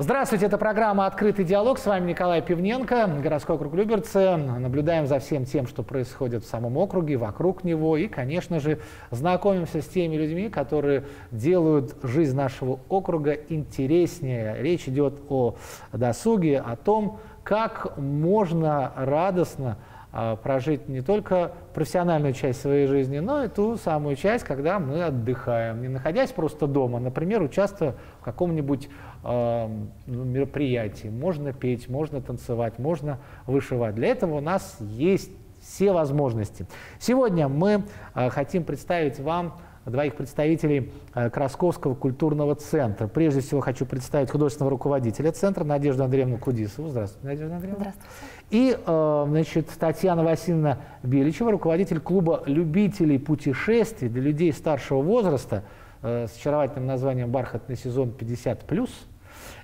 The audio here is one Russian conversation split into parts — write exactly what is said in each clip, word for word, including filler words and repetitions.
Здравствуйте, это программа «Открытый диалог». С вами Николай Пивненко, городской округ Люберцы. Наблюдаем за всем тем, что происходит в самом округе, вокруг него. И, конечно же, знакомимся с теми людьми, которые делают жизнь нашего округа интереснее. Речь идет о досуге, о том, как можно радостно прожить не только профессиональную часть своей жизни, но и ту самую часть, когда мы отдыхаем, не находясь просто дома, например, участвуя в каком-нибудь э, мероприятии. Можно петь, можно танцевать, можно вышивать. Для этого у нас есть все возможности. Сегодня мы э, хотим представить вам двоих представителей Красковского культурного центра. Прежде всего хочу представить художественного руководителя центра Надежду Андреевну Кудисову. Здравствуйте, Надежда Андреевна. Здравствуйте. И значит, Татьяна Васильевна Беличева, руководитель клуба любителей путешествий для людей старшего возраста с очаровательным названием «Бархатный сезон пятьдесят плюс».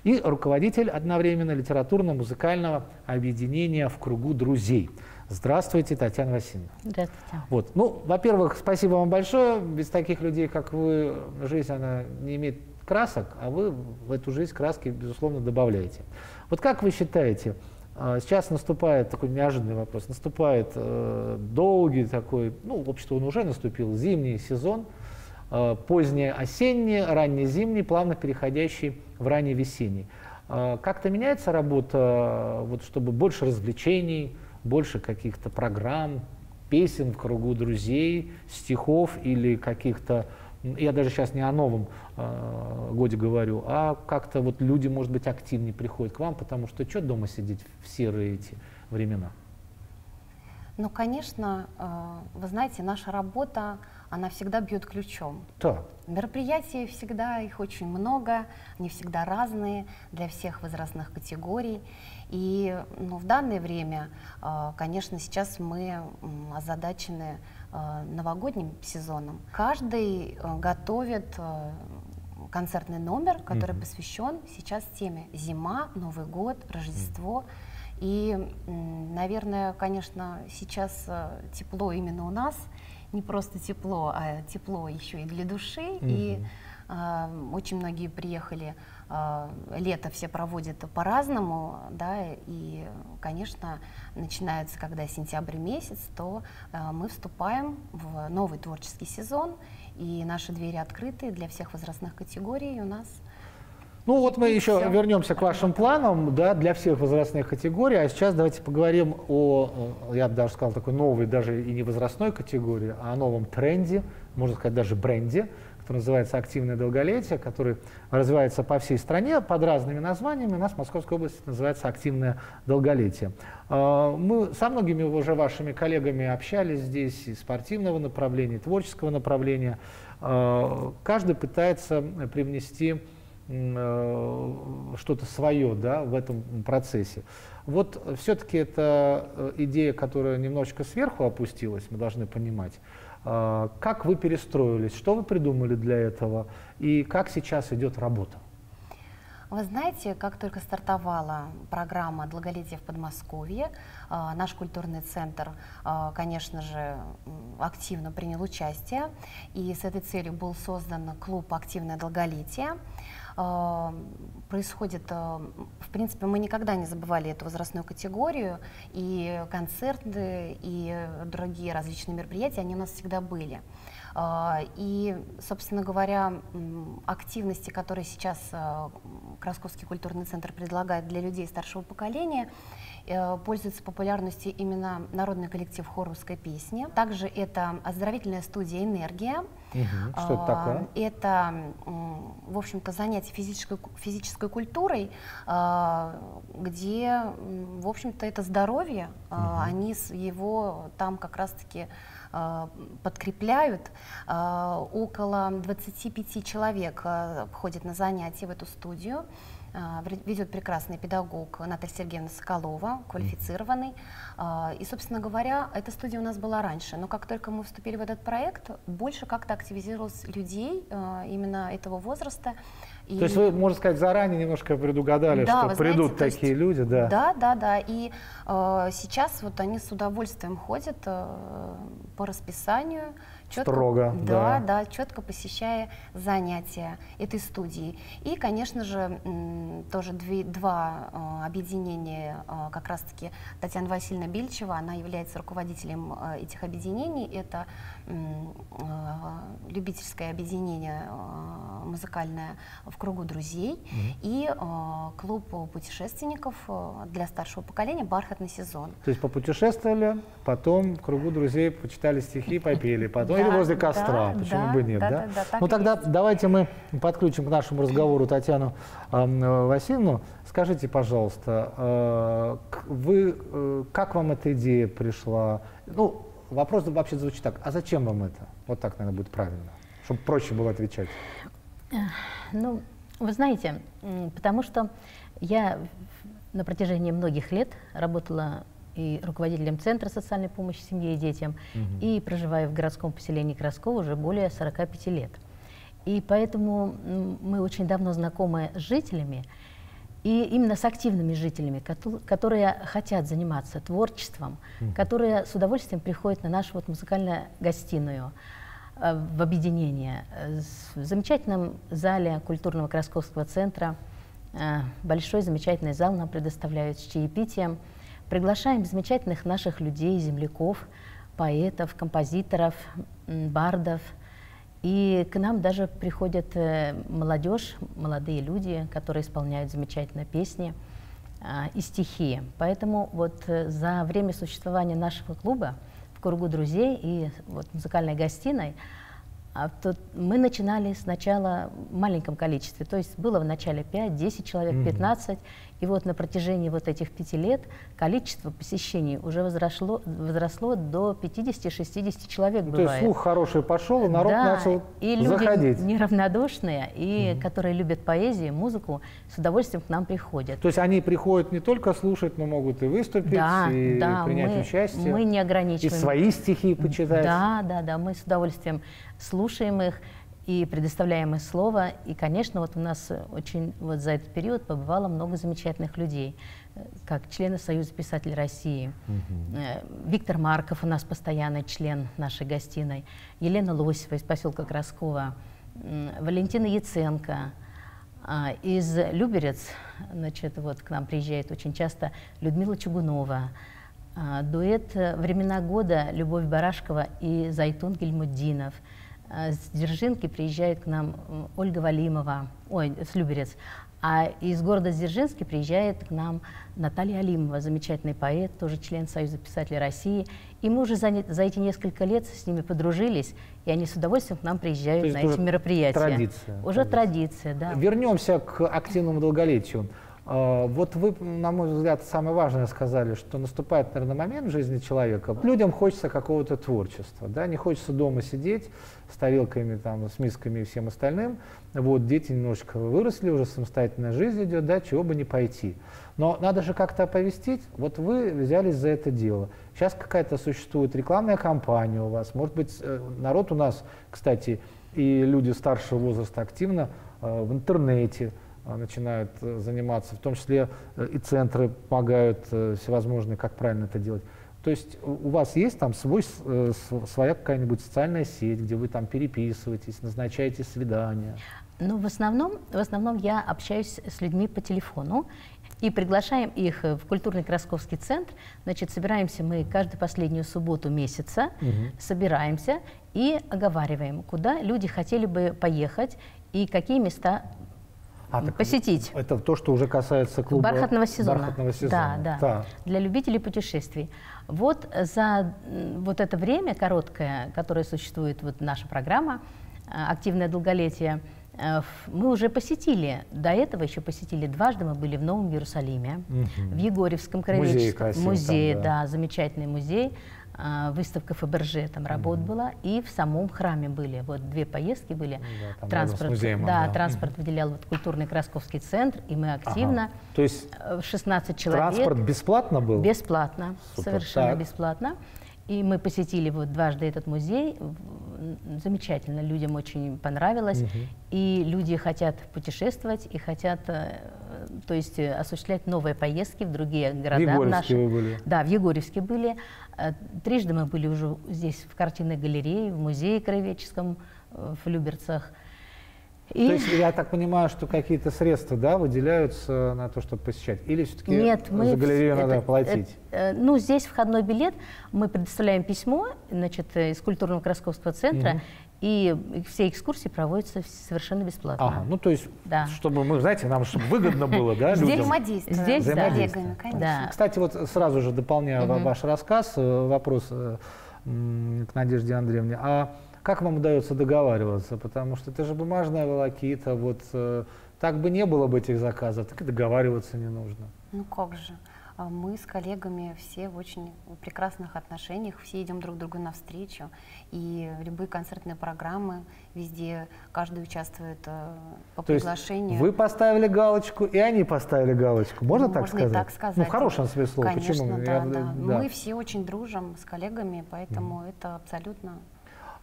И руководитель одновременно литературно-музыкального объединения «В кругу друзей». Здравствуйте, Татьяна Васильевна. Здравствуйте. Вот. Ну, во-первых, спасибо вам большое. Без таких людей, как вы, жизнь, она не имеет красок, а вы в эту жизнь краски, безусловно, добавляете. Вот как вы считаете, сейчас наступает такой неожиданный вопрос, наступает э, долгий такой, ну, в общем-то, он уже наступил, зимний сезон, э, позднеосенний, раннезимний, плавно переходящий в ранневесенний. Э, как-то меняется работа, вот, чтобы больше развлечений, больше каких-то программ, песен в кругу друзей, стихов или каких-то, я даже сейчас не о новом э, годе говорю, а как-то вот люди, может быть, активнее приходят к вам, потому что что дома сидеть в серые эти времена? Ну, конечно, э, вы знаете, наша работа, она всегда бьет ключом. Да. Мероприятий всегда, их очень много, они всегда разные для всех возрастных категорий. И ну, в данное время, конечно, сейчас мы озадачены новогодним сезоном. Каждый готовит концертный номер, который Mm-hmm. посвящен сейчас теме «Зима», «Новый год», «Рождество». Mm-hmm. И, наверное, конечно, сейчас тепло именно у нас. Не просто тепло, а тепло еще и для души. Mm-hmm. И э, очень многие приехали. Э, лето все проводят по-разному, да, и, конечно, начинается, когда сентябрь месяц, то э, мы вступаем в новый творческий сезон, и наши двери открыты для всех возрастных категорий у нас. Ну вот мы еще все. Вернемся к вашим планам, да, для всех возрастных категорий. А сейчас давайте поговорим о, я бы даже сказал, такой новой, даже и не возрастной категории, а о новом тренде, можно сказать, даже бренде, который называется «Активное долголетие», который развивается по всей стране под разными названиями. У нас в Московской области называется «Активное долголетие». Мы со многими уже вашими коллегами общались здесь и спортивного направления, и творческого направления. Каждый пытается привнести что-то свое, да, в этом процессе. Вот все-таки это идея, которая немножечко сверху опустилась, мы должны понимать. Как вы перестроились, что вы придумали для этого и как сейчас идет работа? Вы знаете, как только стартовала программа «Долголетие в Подмосковье», наш культурный центр, конечно же, активно принял участие. И с этой целью был создан клуб «Активное долголетие». Происходит, в принципе, мы никогда не забывали эту возрастную категорию, и концерты, и другие различные мероприятия, они у нас всегда были. И, собственно говоря, активности, которые сейчас Красковский культурный центр предлагает для людей старшего поколения, пользуется популярностью именно народный коллектив хор русской песни. Также это оздоровительная студия «Энергия». Угу. Что это такое? Это, в общем-то, занятие физической, физической культурой, где, в общем-то, это здоровье, угу. они его там как раз-таки подкрепляют. Около двадцати пяти человек ходят на занятия в эту студию. Ведет прекрасный педагог Наталья Сергеевна Соколова, квалифицированный. И, собственно говоря, эта студия у нас была раньше. Но как только мы вступили в этот проект, больше как-то активизировалось людей именно этого возраста. И... То есть вы, можно сказать, заранее немножко предугадали, да, что придут, знаете, такие есть... люди? Да, да, да. да. И э, сейчас вот они с удовольствием ходят э, по расписанию. Четко, строго, да, да. да, четко посещая занятия этой студии. И, конечно же, тоже две, два э, объединения, э, как раз-таки Татьяна Васильевна Беличева, она является руководителем э, этих объединений. Это э, э, любительское объединение э, музыкальное «В кругу друзей», mm-hmm. и э, клуб путешественников для старшего поколения «Бархатный сезон». То есть попутешествовали, потом «В кругу друзей» почитали стихи, попели, потом или возле костра, почему бы нет, да? Ну тогда давайте мы подключим к нашему разговору Татьяну Васильевну. Скажите, пожалуйста, вы, как вам эта идея пришла? Ну, вопрос вообще звучит так: а зачем вам это? Вот так, наверное, будет правильно, чтобы проще было отвечать. Ну, вы знаете, потому что я на протяжении многих лет работала и руководителем Центра социальной помощи семье и детям, угу. и проживаю в городском поселении Красково уже более сорока пяти лет. И поэтому мы очень давно знакомы с жителями, и именно с активными жителями, которые хотят заниматься творчеством, угу. которые с удовольствием приходят на нашу вот музыкальную гостиную в объединение. В замечательном зале культурного Красковского центра, большой замечательный зал нам предоставляют с чаепитием. Приглашаем замечательных наших людей, земляков, поэтов, композиторов, бардов. И к нам даже приходят молодежь, молодые люди, которые исполняют замечательные песни а, и стихи. Поэтому вот за время существования нашего клуба «В кругу друзей» и вот музыкальной гостиной а, тут мы начинали сначала в маленьком количестве. То есть было в начале пять, десять человек, пятнадцать. И вот на протяжении вот этих пяти лет количество посещений уже возросло, возросло до пятидесяти-шестидесяти человек. Ну, бывает. То есть слух хороший пошел, и народ да, начал и люди заходить. Неравнодушные, и угу. которые любят поэзию, музыку, с удовольствием к нам приходят. То есть они приходят не только слушать, но могут и выступить, да, и да, принять мы, участие. Мы не ограничиваем. И свои стихи почитать. Да, да, да, мы с удовольствием слушаем их и предоставляемое слово. И, конечно, вот у нас очень вот за этот период побывало много замечательных людей, как члены Союза писателей России. Угу. Виктор Марков у нас постоянный член нашей гостиной, Елена Лосева из поселка Краскова, Валентина Яценко из Люберец, значит, вот к нам приезжает очень часто Людмила Чугунова, дуэт «Времена года» Любовь Барашкова и Зайтун Гельмутдинов. С Дзержинки приезжает к нам Ольга Валимова, ой, с Люберец, а из города Дзержинки приезжает к нам Наталья Алимова, замечательный поэт, тоже член Союза писателей России. И мы уже за, за эти несколько лет с ними подружились, и они с удовольствием к нам приезжают на эти мероприятия. Традиция. Уже традиция, да. Вернемся к активному долголетию. Вот вы, на мой взгляд, самое важное сказали, что наступает, наверное, момент в жизни человека. Людям хочется какого-то творчества, да, не хочется дома сидеть с тарелками, там, с мисками и всем остальным. Вот дети немножечко выросли, уже самостоятельная жизнь идет, да, чего бы не пойти. Но надо же как-то оповестить. Вот вы взялись за это дело. Сейчас какая-то существует рекламная кампания у вас. Может быть, народ у нас, кстати, и люди старшего возраста активно в интернете начинают заниматься, в том числе и центры помогают всевозможные, как правильно это делать. То есть у вас есть там свой, своя какая-нибудь социальная сеть, где вы там переписываетесь, назначаете свидания? Ну, в основном, в основном я общаюсь с людьми по телефону и приглашаем их в культурный Красковский центр. Значит, собираемся мы каждую последнюю субботу месяца, угу. собираемся и оговариваем, куда люди хотели бы поехать и какие места А, посетить. Это то, что уже касается клуба «Бархатного сезона». Бархатного сезона. Да, да. Да. Для любителей путешествий. Вот за вот это время короткое, которое существует, вот наша программа «Активное долголетие», мы уже посетили, до этого еще посетили дважды, мы были в Новом Иерусалиме, угу. в Егорьевском краеведческом музее, музей, там, да. да, замечательный музей, выставка Фаберже, там работ угу. была, и в самом храме были, вот две поездки были, да, транспорт, музеем, да, да. транспорт угу. выделял вот культурный Красковский центр, и мы активно, ага. то есть шестнадцать человек. Транспорт бесплатно был? Бесплатно, Супер. совершенно так. бесплатно. И мы посетили вот дважды этот музей, замечательно, людям очень понравилось, угу. и люди хотят путешествовать и хотят, то есть осуществлять новые поездки в другие города. В Егорьевске наши. Вы были? Да, в Егорьевске были. Трижды мы были уже здесь в картинной галерее, в музее краеведческом в Люберцах. И... То есть я так понимаю, что какие-то средства, да, выделяются на то, чтобы посещать? Или все-таки за галерею надо платить? Это, ну, здесь входной билет. Мы предоставляем письмо, значит, из культурного Красковского центра. Угу. И все экскурсии проводятся совершенно бесплатно. Ага, ну то есть, да, чтобы мы, знаете, нам чтобы выгодно было, да, людям. Взаимодействие. Здесь взаимодействие, конечно. Кстати, вот сразу же дополняю ваш рассказ, вопрос к Надежде Андреевне. А как вам удается договариваться? Потому что это же бумажная волокита, вот так бы не было бы этих заказов, так и договариваться не нужно. Ну как же. Мы с коллегами все в очень прекрасных отношениях, все идем друг другу навстречу. И любые концертные программы везде, каждый участвует по То приглашению. Есть вы поставили галочку, и они поставили галочку. Можно, ну, так, можно сказать? так сказать? Ну, в хорошем смысле слова. Конечно, почему? Да, Я, да. Да. Мы все очень дружим с коллегами, поэтому mm. это абсолютно...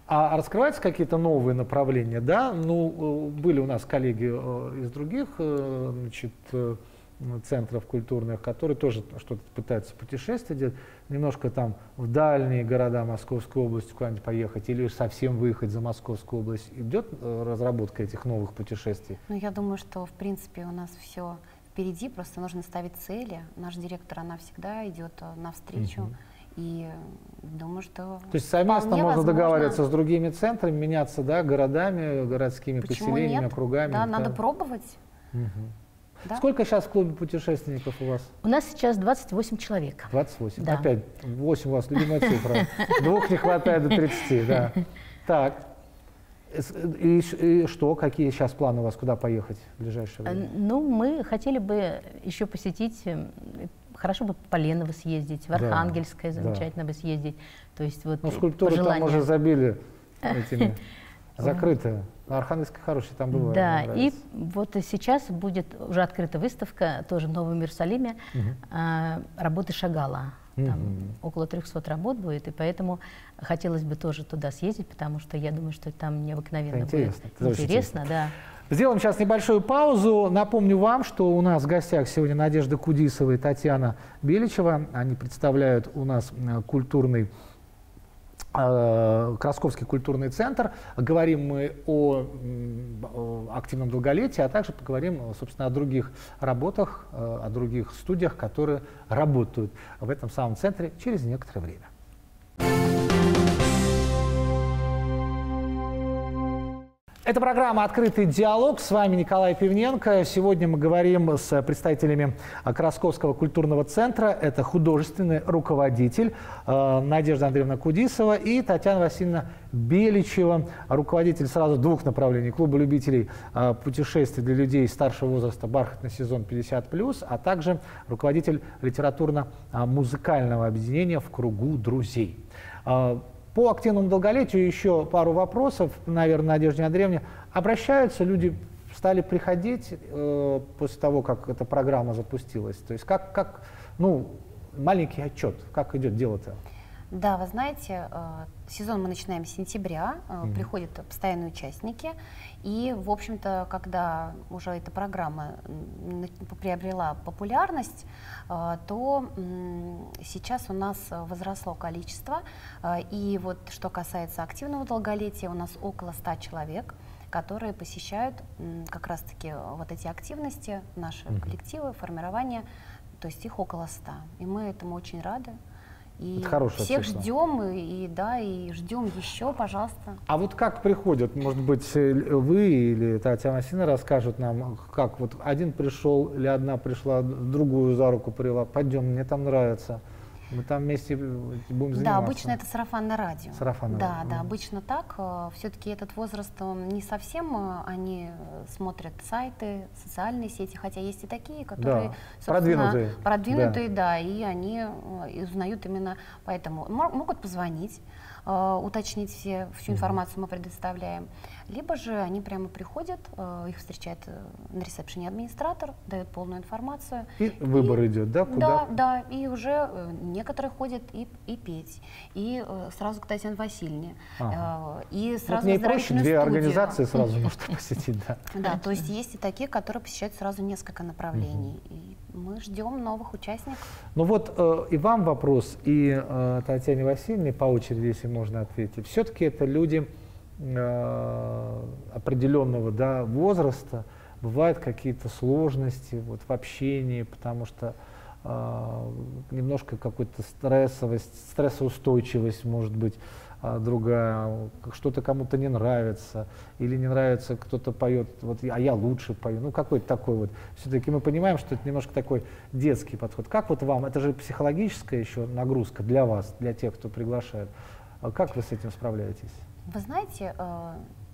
А раскрываются какие-то новые направления, да? Ну, были у нас коллеги из других, значит... центров культурных, которые тоже что-то пытаются путешествовать, делать, немножко там в дальние города Московской области куда-нибудь поехать или совсем выехать за Московскую область. Идет разработка этих новых путешествий? Ну, я думаю, что, в принципе, у нас все впереди, просто нужно ставить цели. Наш директор, она всегда идет навстречу. Угу. И думаю, что... То есть совместно можно возможно. договариваться с другими центрами, меняться, да, городами, городскими Почему поселениями, нет? округами. Да, это... надо пробовать. Угу. Да? Сколько сейчас в клубе путешественников у вас? У нас сейчас двадцать восемь человек. двадцать восемь? Да. Опять восемь у вас любимая цифра. Двух не хватает до тридцати, да. Так. И, и что? Какие сейчас планы у вас? Куда поехать в ближайшее время? Ну, мы хотели бы еще посетить... Хорошо бы в Поленово съездить, в Архангельское, да, замечательно, да, бы съездить. То есть вот... Ну, скульптуры там уже забили этими... Закрытая. На Архангельской хорошая, там бывает. Да, и вот сейчас будет уже открыта выставка, тоже в Новом Иерусалиме, угу, работы Шагала. Там угу. около трёхсот работ будет, и поэтому хотелось бы тоже туда съездить, потому что я думаю, что там необыкновенно это будет. Интересно, интересно, да. Сделаем сейчас небольшую паузу. Напомню вам, что у нас в гостях сегодня Надежда Кудисова и Татьяна Беличева. Они представляют у нас культурный... Красковский культурный центр. Говорим мы о, о активном долголетии, а также поговорим, собственно, о других работах, о других студиях, которые работают в этом самом центре через некоторое время. Это программа «Открытый диалог». С вами Николай Пивненко. Сегодня мы говорим с представителями Красковского культурного центра. Это художественный руководитель Надежда Андреевна Кудисова и Татьяна Васильевна Беличева, руководитель сразу двух направлений. Клуба любителей путешествий для людей старшего возраста «Бархатный сезон пятьдесят плюс», а также руководитель литературно-музыкального объединения «В кругу друзей». По активному долголетию еще пару вопросов, наверное, Надежде Андреевне. Обращаются люди, стали приходить э, после того, как эта программа запустилась? То есть как, как ну, маленький отчет, как идет дело-то? Да, вы знаете, э, сезон мы начинаем с сентября, э, mm-hmm. приходят постоянные участники. И, в общем-то, когда уже эта программа приобрела популярность, э, то э, сейчас у нас возросло количество. Э, и вот что касается активного долголетия, у нас около ста человек, которые посещают э, как раз-таки вот эти активности, наши mm-hmm. коллективы, формирование, то есть их около ста. И мы этому очень рады. И всех цифра. ждем, и, и, да, и ждем еще, пожалуйста. А вот как приходят, может быть, вы или Татьяна Васильевна расскажут нам, как вот один пришел или одна пришла, другую за руку привела, пойдем, мне там нравится, мы там вместе будем заниматься. Да, обычно это сарафанное радио. Сарафанное да, радио. Да, обычно так. Все-таки этот возраст не совсем, они смотрят сайты, социальные сети, хотя есть и такие, которые, да, продвинутые, продвинутые, да, да, и они узнают именно поэтому. Могут позвонить, уточнить все, всю информацию мы предоставляем. Либо же они прямо приходят, их встречает на ресепшене администратор, дает полную информацию. И, и выбор идет, да? Куда? Да, да, и уже некоторые ходят и, и петь, и сразу к Татьяне Васильевне. Ага. И сразу вот проще две студию. организации сразу можно посетить, да. Да, то есть есть и такие, которые посещают сразу несколько направлений. Мы ждем новых участников. Ну вот э, и вам вопрос, и э, Татьяне Васильевне по очереди, если можно ответить. Все-таки это люди определенного, да, возраста бывают какие-то сложности вот, в общении, потому что э, немножко какой-то стрессовость, стрессоустойчивость может быть э, другая, что-то кому-то не нравится, или не нравится, кто-то поет, вот, а я лучше пою, ну какой-то такой вот. Все-таки мы понимаем, что это немножко такой детский подход. Как вот вам, это же психологическая еще нагрузка для вас, для тех, кто приглашает. Как вы с этим справляетесь? Вы знаете,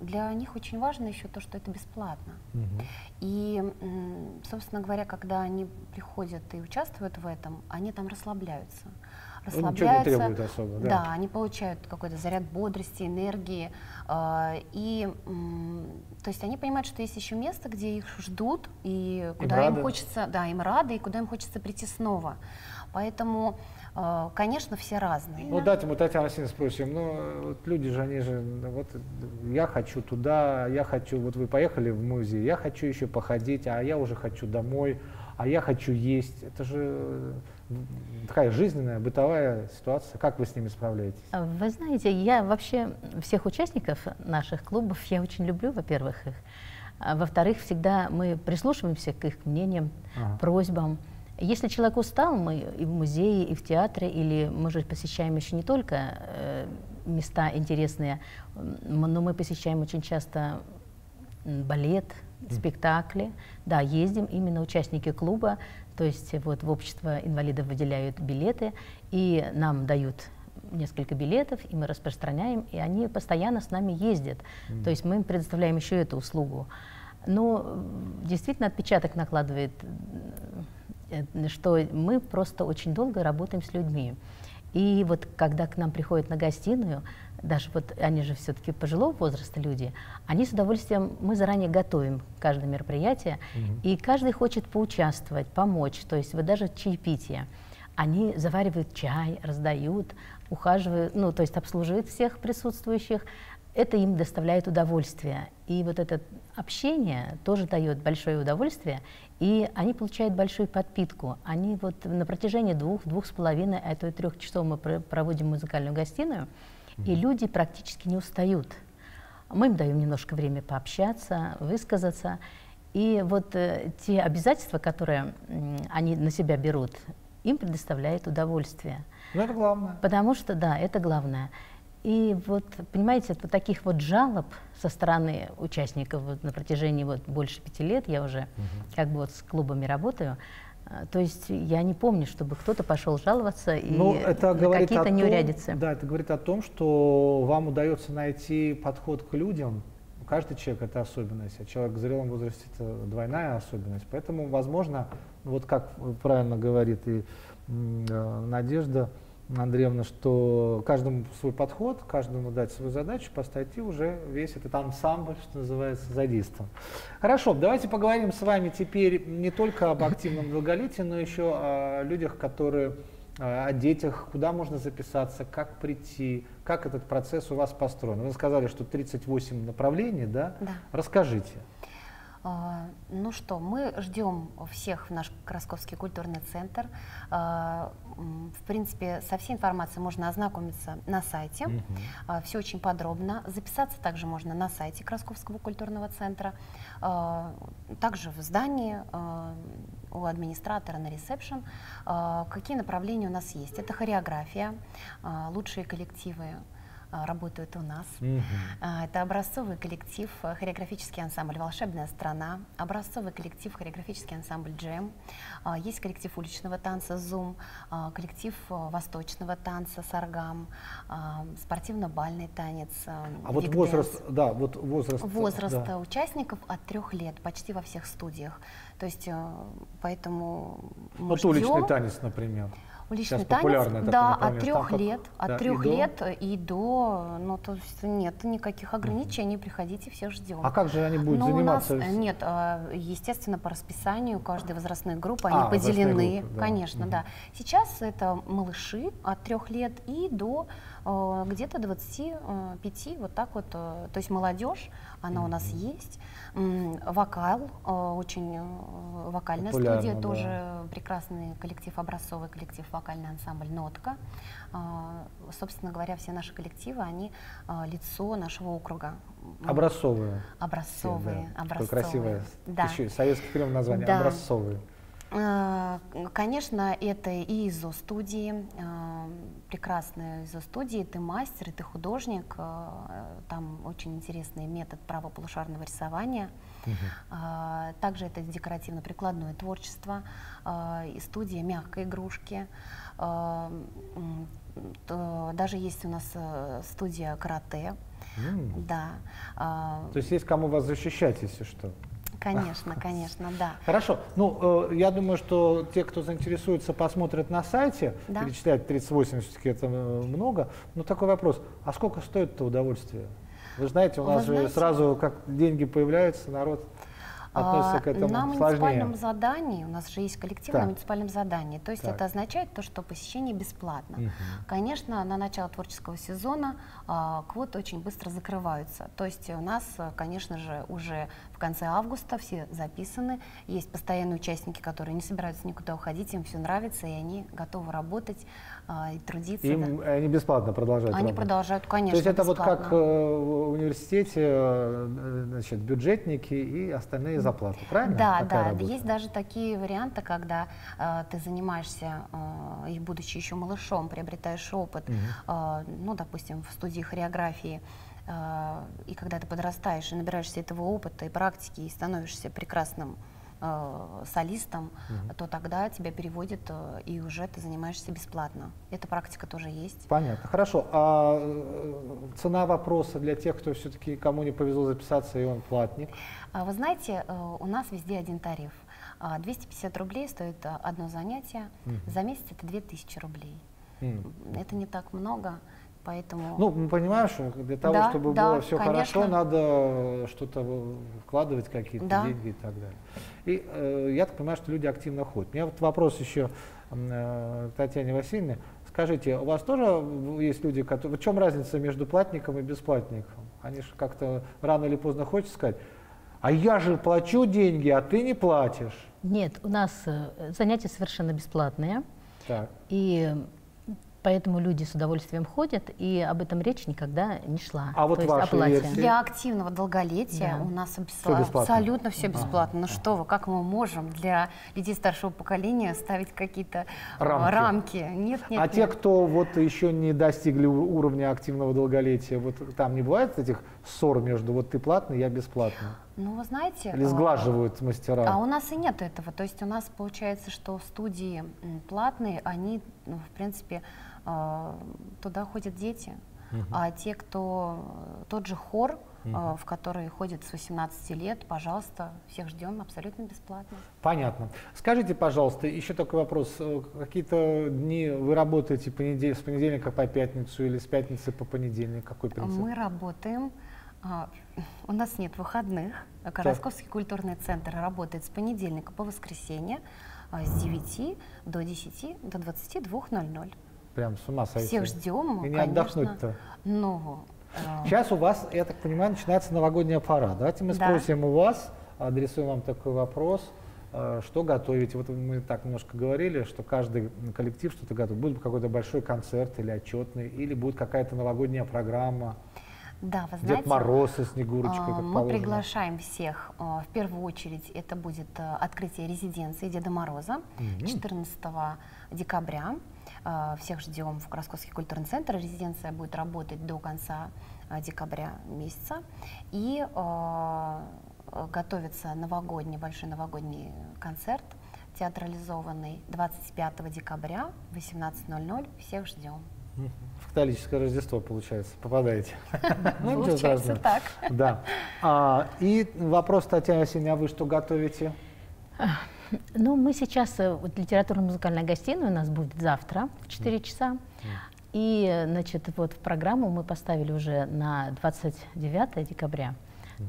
для них очень важно еще то, что это бесплатно. Угу. И, собственно говоря, когда они приходят и участвуют в этом, они там расслабляются. Расслабляются, ничего не требует особо, да? Да, они получают какой-то заряд бодрости, энергии. И, то есть они понимают, что есть еще место, где их ждут, и куда им, им хочется, да, им рады, и куда им хочется прийти снова. Поэтому, конечно, все разные. Ну, дайте мы, Татьяна Васильевна, спросим, ну, вот люди же, они же, вот, я хочу туда, я хочу, вот вы поехали в музей, я хочу еще походить, а я уже хочу домой, а я хочу есть. Это же такая жизненная, бытовая ситуация. Как вы с ними справляетесь? Вы знаете, я вообще всех участников наших клубов, я очень люблю, во-первых, их. Во-вторых, всегда мы прислушиваемся к их мнениям, ага. просьбам. Если человек устал, мы и в музее, и в театре, или мы же посещаем еще не только э, места интересные, но мы посещаем очень часто балет, спектакли. Да, ездим именно участники клуба, то есть вот в общество инвалидов выделяют билеты, и нам дают несколько билетов, и мы распространяем, и они постоянно с нами ездят. Mm. То есть мы им предоставляем еще эту услугу. Но действительно отпечаток накладывает... что мы просто очень долго работаем с людьми. И вот когда к нам приходят на гостиную, даже вот они же все-таки пожилого возраста люди, они с удовольствием, мы заранее готовим каждое мероприятие, Mm-hmm. и каждый хочет поучаствовать, помочь, то есть вот даже чаепитие. Они заваривают чай, раздают, ухаживают, ну то есть обслуживают всех присутствующих. Это им доставляет удовольствие. И вот это общение тоже дает большое удовольствие, и они получают большую подпитку. Они вот на протяжении двух, двух с половиной, а то и трех часов мы проводим музыкальную гостиную, и люди практически не устают. Мы им даем немножко время пообщаться, высказаться. И вот э, те обязательства, которые э, они на себя берут, им предоставляет удовольствие. Но это главное. Потому что, да, это главное. И вот, понимаете, вот таких вот жалоб со стороны участников вот на протяжении вот больше пяти лет, я уже Uh-huh. как бы вот с клубами работаю, то есть я не помню, чтобы кто-то пошел жаловаться и какие-то неурядицы. Да, это говорит о том, что вам удается найти подход к людям. Каждый человек — это особенность, а человек в зрелом возрасте — это двойная особенность. Поэтому, возможно, вот как правильно говорит и Надежда Андреевна, что каждому свой подход, каждому дать свою задачу, поставить и уже весь этот ансамбль, что называется, задействован. Хорошо, давайте поговорим с вами теперь не только об активном долголетии, но еще о людях, которые, о детях, куда можно записаться, как прийти, как этот процесс у вас построен. Вы сказали, что тридцать восемь направлений, да? Да. Расскажите. Ну что, мы ждем всех в наш Красковский культурный центр. В принципе, со всей информацией можно ознакомиться на сайте. Mm-hmm. Все очень подробно. Записаться также можно на сайте Красковского культурного центра. Также в здании у администратора на ресепшн. Какие направления у нас есть? Это хореография, лучшие коллективы работают у нас. Mm -hmm. Это образцовый коллектив, хореографический ансамбль «Волшебная страна», образцовый коллектив, хореографический ансамбль «Джем», есть коллектив уличного танца «Зум», коллектив восточного танца «Саргам», спортивно-бальный танец. А вот возраст, да, вот возраст, возраст да. участников от трех лет почти во всех студиях. То есть, поэтому мы вот ждем... уличный танец, например. Уличный танец, да, от трех лет, от трех лет и до, ну, то есть нет никаких ограничений, приходите, всех ждем. А как же они будут заниматься? Нет, естественно, по расписанию каждой возрастной группы они поделены, конечно, да. Сейчас это малыши от трех лет и до где-то двадцати пяти, вот так вот, то есть молодежь, она у нас есть, вокал, очень вокальная студия тоже прекрасный коллектив, образцовый коллектив, вокальный ансамбль «Нотка». Собственно говоря, все наши коллективы, они лицо нашего округа. Образцовые. Образцовые. Да. Образцовые. Красивое. Да. Еще советский фильм название. Да. Образцовые. Конечно, это и изо-студии, прекрасные изо-студии, ты мастер, ты художник, там очень интересный метод правополушарного рисования. Uh-huh. Также это декоративно-прикладное творчество, и студия мягкой игрушки. Даже есть у нас студия карате. Mm. Да. То есть есть кому вас защищать, если что? Конечно, конечно, да. Хорошо. Ну, э, я думаю, что те, кто заинтересуется, посмотрят на сайте, да? Перечислять тридцать восемь, все-таки это много. Но такой вопрос, а сколько стоит это удовольствие? Вы знаете, у нас Вы же знаете? сразу, как деньги появляются, народ относится к этому сложнее. На муниципальном задании, у нас же есть коллектив так. на муниципальном задании, то есть так. это означает то, что посещение бесплатно. Угу. Конечно, на начало творческого сезона а, квоты очень быстро закрываются, то есть у нас, конечно же, уже в конце августа все записаны, есть постоянные участники, которые не собираются никуда уходить, им все нравится, и они готовы работать а, и трудиться. Им да. они бесплатно продолжают Они работать. продолжают, конечно, То есть это бесплатно. вот как э, в университете, э, значит, бюджетники и остальные заплату, правильно? Да, Такая да. работа? Есть даже такие варианты, когда э, ты занимаешься, э, и будучи еще малышом, приобретаешь опыт, mm-hmm. э, ну, допустим, в студии хореографии, э, и когда ты подрастаешь и набираешься этого опыта и практики, и становишься прекрасным э, солистом, mm-hmm. то тогда тебя переводят, э, и уже ты занимаешься бесплатно. Эта практика тоже есть. Понятно. Хорошо. А цена вопроса для тех, кто все-таки, кому не повезло записаться, и он платник? Вы знаете, у нас везде один тариф. двести пятьдесят рублей стоит одно занятие, mm-hmm. за месяц это две тысячи рублей. Mm-hmm. Это не так много, поэтому... Ну, мы понимаем, что для того, да, чтобы да, было все конечно. хорошо, надо что-то вкладывать, какие-то да. деньги и так далее. И э, я так понимаю, что люди активно ходят. У меня вот вопрос еще э, Татьяне Васильевне. Скажите, у вас тоже есть люди, которые... В чем разница между платником и бесплатником? Они же как-то рано или поздно хочется сказать... А я же плачу деньги, а ты не платишь. Нет, у нас занятия совершенно бесплатные. Так. И поэтому люди с удовольствием ходят, и об этом речь никогда не шла. А вот ваши версии? Для активного долголетия да. у нас все абсолютно все бесплатно. А, ну а. что вы, как мы можем для людей старшего поколения ставить какие-то рамки? рамки? Нет, нет, а нет. те, кто вот еще не достигли уровня активного долголетия, вот там не бывает этих ссор между «вот ты платный, я бесплатный»? Ну, вы знаете... Или сглаживают мастера? А у нас и нет этого. То есть у нас получается, что студии платные, они, ну, в принципе, туда ходят дети. Uh-huh. А те, кто... Тот же хор, uh-huh. в который ходят с восемнадцати лет, пожалуйста, всех ждем абсолютно бесплатно. Понятно. Скажите, пожалуйста, еще такой вопрос. Какие-то дни вы работаете понедельник, с понедельника по пятницу или с пятницы по понедельник? Какой принцип? Мы работаем... У нас нет выходных. Красковский культурный центр работает с понедельника по воскресенье с девяти до десяти до двадцати двух ноль ноль. Прям с ума сойти. Всех ждем. И не отдохнуть-то. Ну, э... Сейчас у вас, я так понимаю, начинается новогодняя пора. Давайте мы да. спросим у вас, адресуем вам такой вопрос. Что готовите? Вот мы так немножко говорили, что каждый коллектив что-то готовит. Будет какой-то большой концерт или отчетный, или будет какая-то новогодняя программа. Да, вы знаете, Дед Мороз и Снегурочка, как положено. Мы приглашаем всех. В первую очередь это будет открытие резиденции Деда Мороза четырнадцатого декабря. Всех ждем в Красковский культурный центр. Резиденция будет работать до конца декабря месяца. И готовится новогодний, большой новогодний концерт, театрализованный двадцать пятого декабря в восемнадцать ноль ноль. Всех ждем. В католическое Рождество, получается, попадаете. Получается так. Да. А, и вопрос, Татьяна Васильевна, а вы что готовите? Ну, мы сейчас, вот, литературно-музыкальная гостиная у нас будет завтра в четыре часа. И, значит, вот в программу мы поставили уже на двадцать девятое декабря.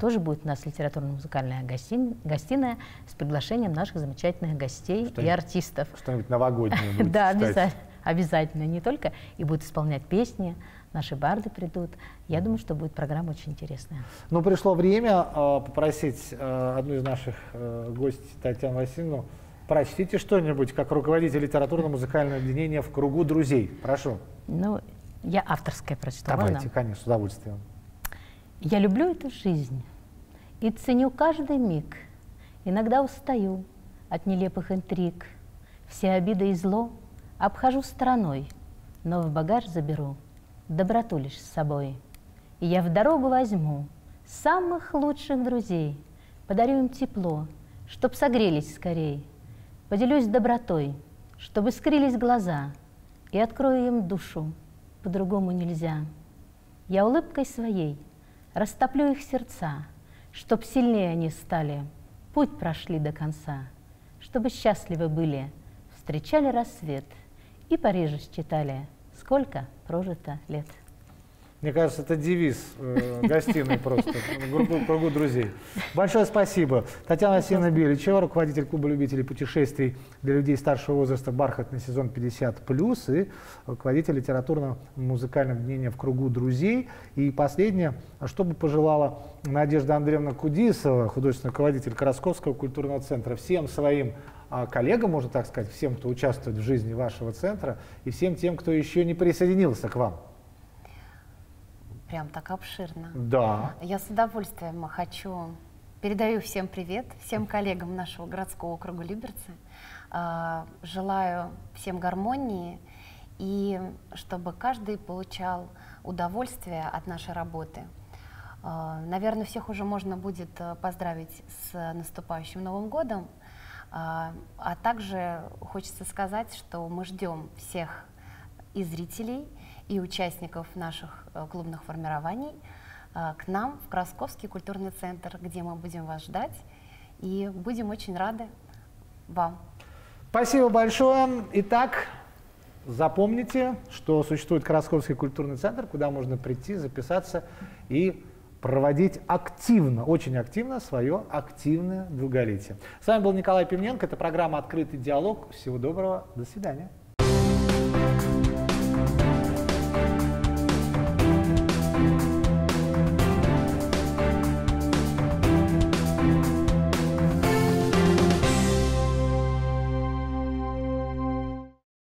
Тоже будет у нас литературно-музыкальная гостиная с приглашением наших замечательных гостей и артистов. Что-нибудь новогоднее будет. Да, обязательно. Обязательно не только, и будут исполнять песни, наши барды придут. Я думаю, что будет программа очень интересная. Ну, пришло время э, попросить э, одну из наших э, гостей, Татьяну Васильевну, Прочтите что-нибудь как руководитель литературно-музыкального объединения «В кругу друзей». Прошу. Ну, я авторское прочту. Давайте, можно? Конечно, с удовольствием. Я люблю эту жизнь и ценю каждый миг. Иногда устаю от нелепых интриг. Все обиды и зло обхожу стороной, но в багаж заберу доброту лишь с собой. И я в дорогу возьму самых лучших друзей, подарю им тепло, чтоб согрелись скорей. Поделюсь добротой, чтоб искрились глаза, и открою им душу, по-другому нельзя. Я улыбкой своей растоплю их сердца, чтоб сильнее они стали, путь прошли до конца, чтобы счастливы были, встречали рассвет и Парижа считали, сколько прожито лет. Мне кажется, это девиз э, гостиной просто, в кругу друзей. Большое спасибо. Татьяна Васильевна Беличева, руководитель клуба любителей путешествий для людей старшего возраста «Бархатный сезон пятьдесят плюс» и руководитель литературно-музыкального объединения «В кругу друзей». И последнее, что бы пожелала Надежда Андреевна Кудисова, художественный руководитель Красковского культурного центра, всем своим коллегам, можно так сказать, всем, кто участвует в жизни вашего центра, и всем тем, кто еще не присоединился к вам. Прям так обширно. Да. Я с удовольствием хочу, передаю всем привет, всем коллегам нашего городского округа Люберцы. Желаю всем гармонии и чтобы каждый получал удовольствие от нашей работы. Наверное, всех уже можно будет поздравить с наступающим Новым годом. А также хочется сказать, что мы ждем всех и зрителей, и участников наших клубных формирований к нам в Красковский культурный центр, где мы будем вас ждать и будем очень рады вам. Спасибо большое. Итак, запомните, что существует Красковский культурный центр, куда можно прийти, записаться и проводить активно, очень активно свое активное долголетие. С вами был Николай Пивненко. Это программа «Открытый диалог». Всего доброго. До свидания.